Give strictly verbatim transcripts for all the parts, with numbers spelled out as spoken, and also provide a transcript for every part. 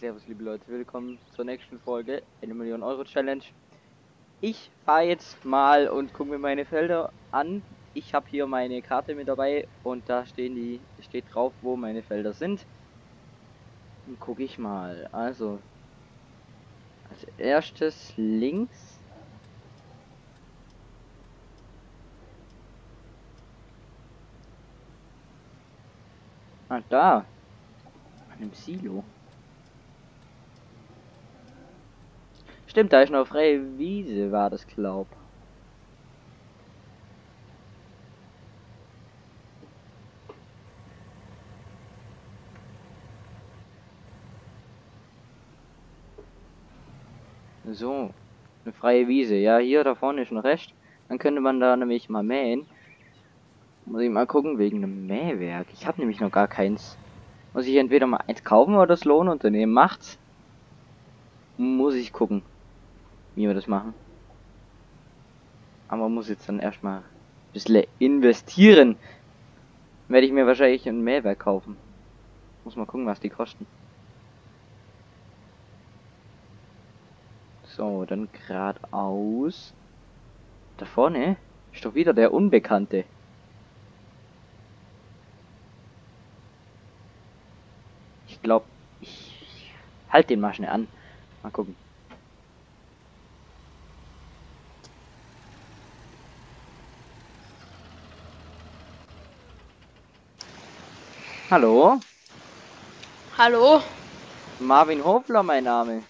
Servus liebe Leute, willkommen zur nächsten Folge eine Million Euro Challenge. Ich fahre jetzt mal und gucke mir meine Felder an. Ich habe hier meine Karte mit dabei und da stehen die steht drauf, wo meine Felder sind. Dann gucke ich mal. Also als erstes links. Ah, da. An dem Silo. Stimmt, da ist noch freie Wiese, war das, glaub. So, eine freie Wiese. Ja, hier da vorne ist noch recht. Dann könnte man da nämlich mal mähen. Muss ich mal gucken, wegen einem Mähwerk. Ich habe nämlich noch gar keins. Muss ich entweder mal eins kaufen oder das Lohnunternehmen macht's. Muss ich gucken, wie wir das machen. Aber man muss jetzt dann erstmal ein bisschen investieren. Werde ich mir wahrscheinlich ein Mähwerk kaufen. Muss mal gucken, was die kosten. So, dann geradeaus. Da vorne ist doch wieder der Unbekannte. Ich glaube, ich halt den mal schnell an. Mal gucken. Hallo? Hallo? Marvin Hofler, mein Name.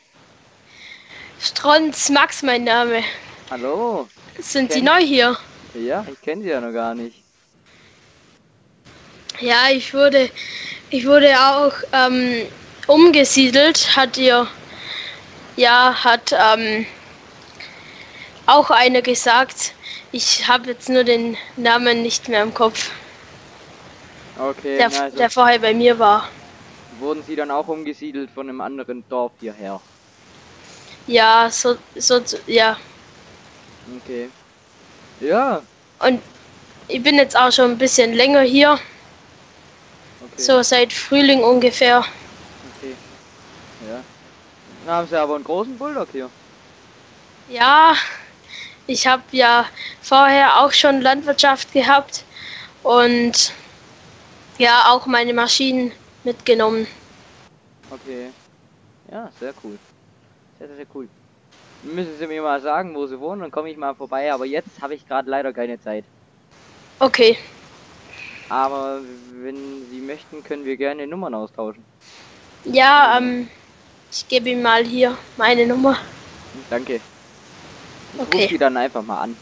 Stronz Max, mein Name. Hallo? Sind Sie neu hier? Ja, ich kenne Sie ja noch gar nicht. Ja, ich wurde, ich wurde auch ähm, umgesiedelt, hat ihr... Ja, hat ähm, auch einer gesagt. Ich habe jetzt nur den Namen nicht mehr im Kopf. Okay. Der, also der vorher bei mir war. Wurden Sie dann auch umgesiedelt von einem anderen Dorf hierher? Ja, so, so, ja. Okay. Ja. Und ich bin jetzt auch schon ein bisschen länger hier. Okay. So seit Frühling ungefähr. Okay. Ja. Dann haben Sie aber einen großen Bulldog hier. Ja, ich habe ja vorher auch schon Landwirtschaft gehabt und ja auch meine Maschinen mitgenommen. Okay. Ja, sehr cool. Sehr, sehr cool. Müssen Sie mir mal sagen, wo Sie wohnen, dann komme ich mal vorbei. Aber jetzt habe ich gerade leider keine Zeit. Okay. Aber wenn Sie möchten, können wir gerne Nummern austauschen. Ja, ähm... ich gebe ihm mal hier meine Nummer. Danke. Ich okay. Ruf die dann einfach mal an.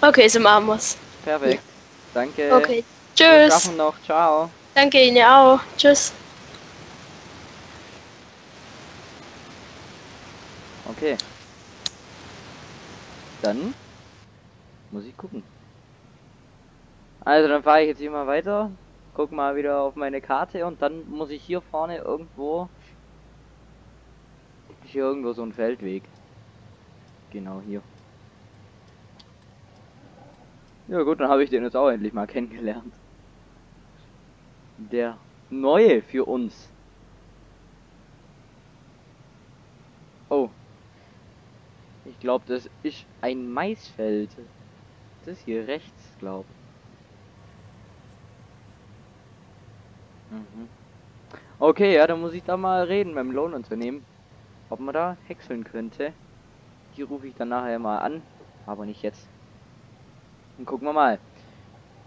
Okay, so machen wir's. Perfekt. Ja. Danke. Okay, tschüss. Wir schaffen noch. Ciao. Danke Ihnen auch. Tschüss. Okay. Dann muss ich gucken. Also dann fahre ich jetzt hier mal weiter. Guck mal wieder auf meine Karte und dann muss ich hier vorne irgendwo... hier irgendwo so ein Feldweg. Genau hier. Ja gut, dann habe ich den jetzt auch endlich mal kennengelernt. Der neue für uns. Oh. Ich glaube, das ist ein Maisfeld. Das ist hier rechts, glaube ich. Mhm. Okay, ja, dann muss ich da mal reden beim Lohnunternehmen. Ob man da häckseln könnte. Die rufe ich dann nachher mal an. Aber nicht jetzt. Dann gucken wir mal.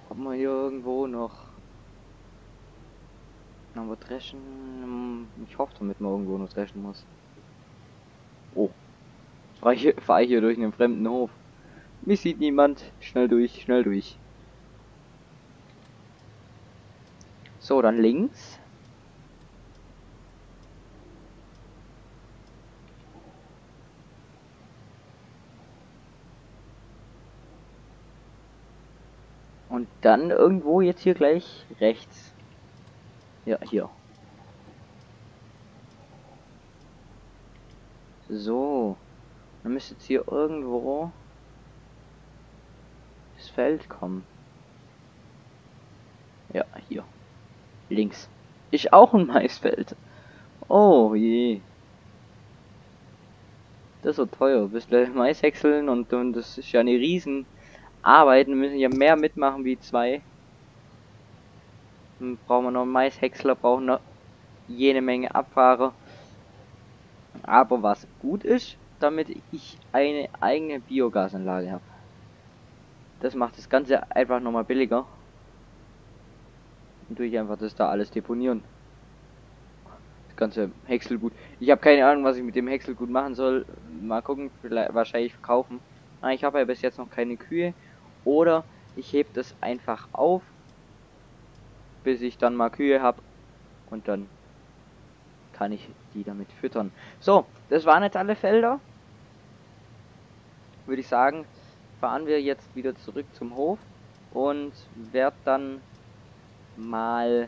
Ob man hier irgendwo noch... Noch was dreschen... Ich hoffe, damit man irgendwo noch dreschen muss. Oh. Fahre ich, fahr ich hier durch einen fremden Hof. Mich sieht niemand. Schnell durch, schnell durch. So, dann links. Und dann irgendwo jetzt hier gleich rechts. Ja, hier. So. Dann müsste jetzt hier irgendwo das Feld kommen. Ja, hier. Links. Ich auch ein Maisfeld. Oh je. Das ist so teuer. Bis gleich Mais häckseln und, und das ist ja eine Riesenarbeit. Wir müssen ja mehr mitmachen wie zwei. Dann brauchen wir noch einen Maishäcksler, brauchen noch jede Menge Abfahrer. Aber was gut ist, damit ich eine eigene Biogasanlage habe. Das macht das Ganze einfach nochmal billiger. Und tue ich einfach das da alles deponieren. Das ganze Häckselgut. Ich habe keine Ahnung, was ich mit dem Häckselgut machen soll. Mal gucken, vielleicht wahrscheinlich verkaufen. Ah, ich habe ja bis jetzt noch keine Kühe. Oder ich hebe das einfach auf, bis ich dann mal Kühe habe. Und dann kann ich die damit füttern. So, das waren jetzt alle Felder. Würde ich sagen, fahren wir jetzt wieder zurück zum Hof und werde dann mal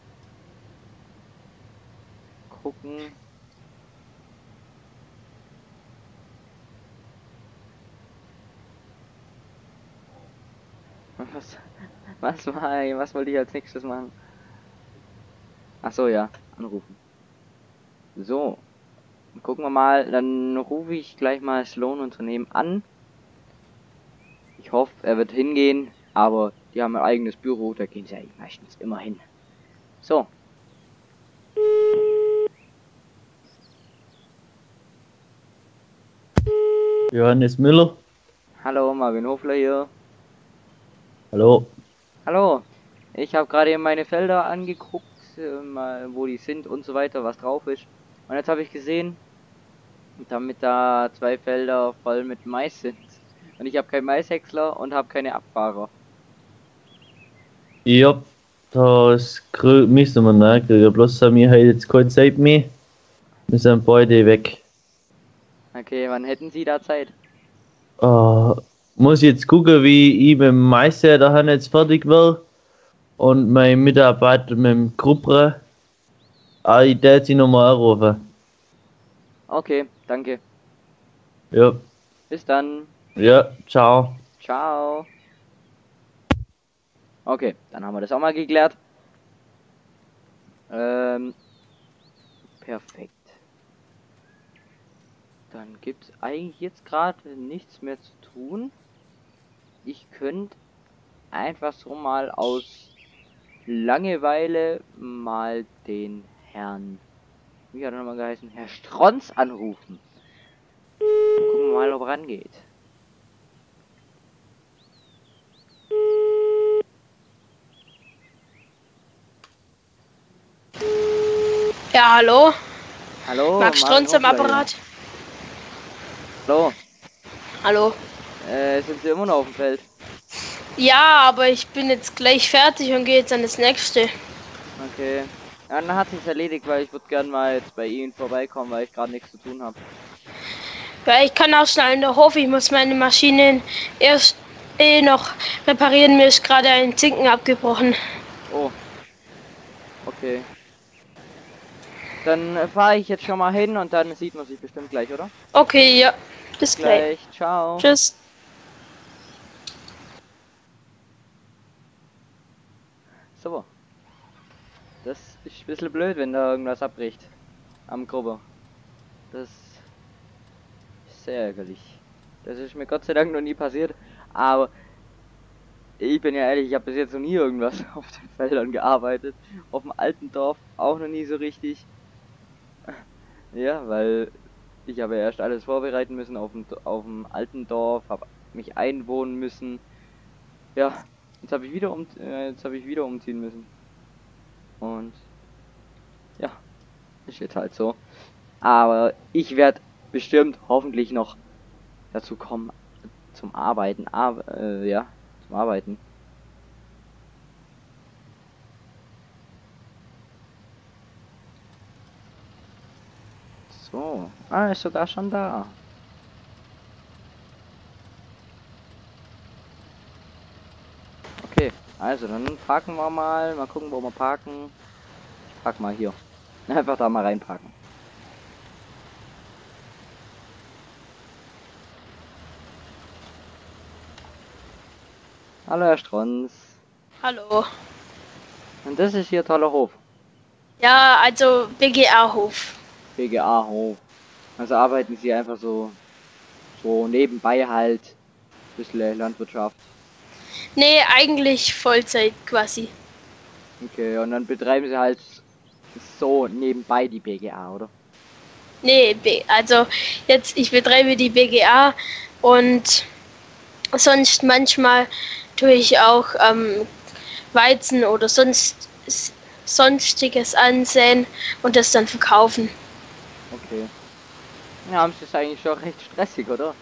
gucken, was was war was wollte ich als nächstes machen. Ach so, ja, anrufen. So, gucken wir mal, dann rufe ich gleich mal das Lohnunternehmen an. Ich hoffe, er wird hingehen, aber die haben ein eigenes Büro, da gehen sie ja meistens immer hin. So. Johannes Müller. Hallo, Marvin Hofler hier. Hallo. Hallo. Ich habe gerade meine Felder angeguckt, wo die sind und so weiter, was drauf ist. Und jetzt habe ich gesehen, damit da zwei Felder voll mit Mais sind. Und ich habe keinen Maishäcksler und habe keine Abfahrer. Ja, das müssen wir nachdenken. Bloß haben wir halt jetzt keine Zeit mehr. Wir sind beide weg. Okay, wann hätten Sie da Zeit? Uh, muss jetzt gucken, wie ich mit dem Mais da jetzt fertig werde. Und meine Mitarbeiter mit dem Gruppe. Ah, ich darf sie nochmal anrufen. Okay, danke. Ja. Bis dann. Ja, ciao. Ciao. Okay, dann haben wir das auch mal geklärt. Ähm, perfekt. Dann gibt es eigentlich jetzt gerade nichts mehr zu tun. Ich könnte einfach so mal aus Langeweile mal den Herrn, wie hat er nochmal geheißen, Herr Stronz anrufen. Gucken wir mal, ob er rangeht. Ja, hallo. Hallo. Max Stronz im Apparat. Hallo. Hallo. Äh, sind Sie immer noch auf dem Feld? Ja, aber ich bin jetzt gleich fertig und gehe jetzt an das nächste. Okay. Ja, dann hat sich's erledigt, weil ich würde gerne mal jetzt bei Ihnen vorbeikommen, weil ich gerade nichts zu tun habe. Ja, ich kann auch schnell in der Hof, ich muss meine Maschinen erst eh noch reparieren, mir ist gerade ein Zinken abgebrochen. Oh. Okay. Dann fahre ich jetzt schon mal hin und dann sieht man sich bestimmt gleich, oder? Okay, ja. Bis gleich. gleich. Ciao. Tschüss. So. Das ist ein bisschen blöd, wenn da irgendwas abbricht. Am Gruber. Das ist sehr ärgerlich. Das ist mir Gott sei Dank noch nie passiert. Aber ich bin ja ehrlich, ich habe bis jetzt noch nie irgendwas auf den Feldern gearbeitet. Auf dem alten Dorf auch noch nie so richtig. Ja, weil ich habe ja erst alles vorbereiten müssen auf dem, auf dem alten Dorf, habe mich einwohnen müssen. Ja, jetzt habe ich wieder um, äh, jetzt habe ich wieder umziehen müssen. Und ja, ist jetzt halt so. Aber ich werde bestimmt hoffentlich noch dazu kommen zum Arbeiten. Aber äh, ja, zum Arbeiten. Oh, ah, ist sogar schon da. Okay, also dann parken wir mal. Mal gucken, wo wir parken. Ich park mal hier. Einfach da mal reinparken. Hallo, Herr Stronz. Hallo. Und das ist hier toller Hof. Ja, also B G A-Hof. B G A-Hof. Also arbeiten Sie einfach so, so nebenbei halt ein bisschen Landwirtschaft. Nee, eigentlich Vollzeit quasi. Okay, und dann betreiben Sie halt so nebenbei die B G A, oder? Nee, also jetzt, ich betreibe die B G A und sonst manchmal tue ich auch ähm, Weizen oder sonst sonstiges ansehen und das dann verkaufen. Okay. Ja, haben Sie es eigentlich schon recht stressig, oder?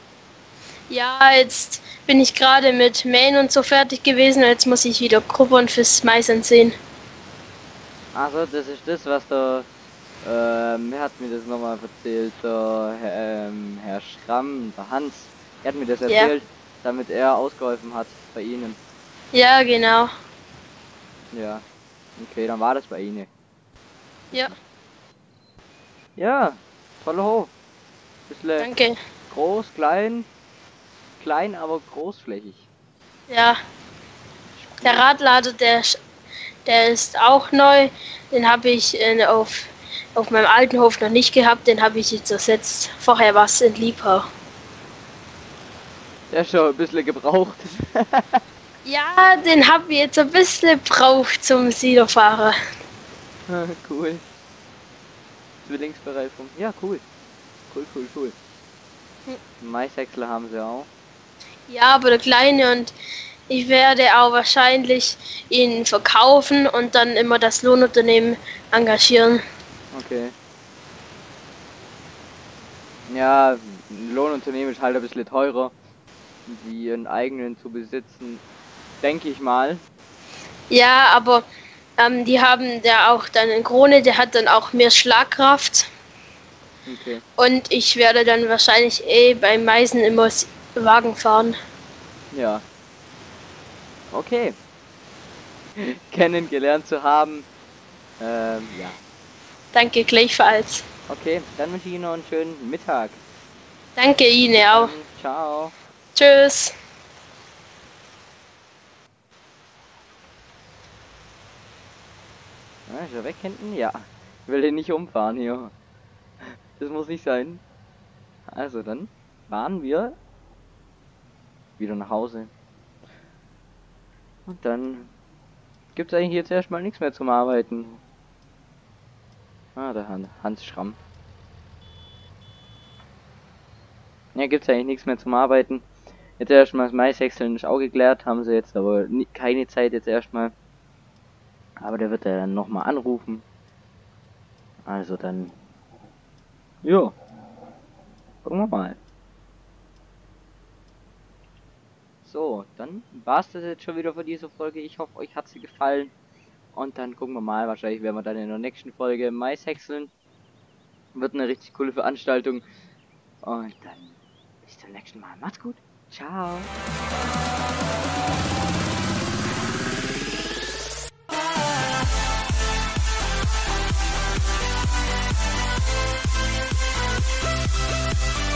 Ja, jetzt bin ich gerade mit Mähen und so fertig gewesen, jetzt muss ich wieder Grubbern fürs Mais ansehen. Also das ist das, was der, ähm, er hat mir das nochmal erzählt, der Herr, ähm, Herr Schramm, der Hans, er hat mir das erzählt, ja. Damit er ausgeholfen hat bei Ihnen. Ja, genau. Ja, okay, dann war das bei Ihnen. Ja. Ja, toller Hof. Bisschen Danke. Groß, klein, klein, aber großflächig. Ja. Der Radlader, der, der ist auch neu. Den habe ich in, auf, auf meinem alten Hof noch nicht gehabt. Den habe ich jetzt ersetzt. Vorher war es in Liebherr. Der ist schon ein bisschen gebraucht. Ja, den habe ich jetzt ein bisschen gebraucht zum Silofahren. Cool. Zwillingsbereifung. Ja, cool. Cool, cool, cool. Hm. Maiswechsler haben sie auch. Ja, aber der kleine, und ich werde auch wahrscheinlich ihn verkaufen und dann immer das Lohnunternehmen engagieren. Okay. Ja, ein Lohnunternehmen ist halt ein bisschen teurer, wie einen eigenen zu besitzen, denke ich mal. Ja, aber ähm, die haben da auch dann einen Krone, der hat dann auch mehr Schlagkraft. Okay. Und ich werde dann wahrscheinlich eh beim Maisen immer Wagen fahren. Ja. Okay. Kennengelernt zu haben. Ähm, ja. Danke, gleichfalls. Okay, dann wünsche ich Ihnen noch einen schönen Mittag. Danke Ihnen auch. Ciao. Tschüss. Ah, ist er weg hinten? Ja. Ich will den nicht umfahren hier. Das muss nicht sein. Also dann fahren wir wieder nach Hause. Und dann gibt es eigentlich jetzt erstmal nichts mehr zum Arbeiten. Ah, der Han Hans Schramm. Ja, gibt es eigentlich nichts mehr zum Arbeiten. Jetzt erstmal das Maishäckseln ist auch geklärt, haben sie jetzt aber nie, keine Zeit jetzt erstmal. Aber der wird ja dann nochmal anrufen. Also dann. Jo. Gucken wir mal. So, dann war's das jetzt schon wieder für diese Folge. Ich hoffe, euch hat sie gefallen. Und dann gucken wir mal. Wahrscheinlich werden wir dann in der nächsten Folge Mais häckseln. Wird eine richtig coole Veranstaltung. Und dann bis zum nächsten Mal. Macht's gut. Ciao.